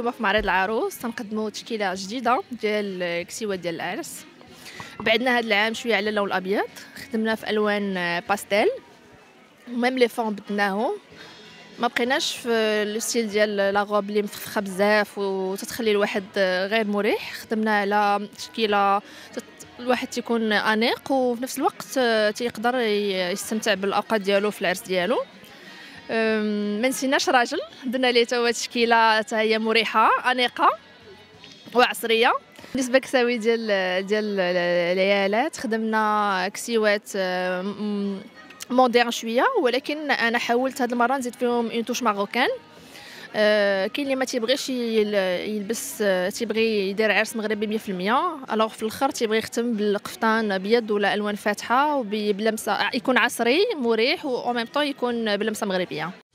اليوم في معرض العروس تنقدمو تشكيله جديده ديال الكسيوه ديال العرس. بعدنا هذا العام شويه على اللون الابيض، خدمنا في الوان باستيل وميم لي فون بدلناهم، ما بقيناش في لو ستيل ديال لا غوب اللي مفخخه بزاف وتتخلي الواحد غير مريح. خدمنا على تشكيله الواحد تيكون انيق وفي نفس الوقت تيقدر يستمتع بالاوقات ديالو في العرس ديالو. ما نسيناش راجل، درنا ليه توا تشكيله حتى هي مريحه انيقه وعصريه. بالنسبه لكساوي ديال العيالات، خدمنا كسيوات موديرن شويه، ولكن انا حاولت هذه المره نزيد فيهم اون توش ماروكان. كاين اللي ما تيبغيش يلبس، تيبغي يدير عرس مغربي 100%، الوغ في الاخر تيبغي يختم بالقفطان ابيض ولا الوان فاتحه وبلمسه يكون عصري مريح وأو ميم طون يكون بلمسه مغربيه.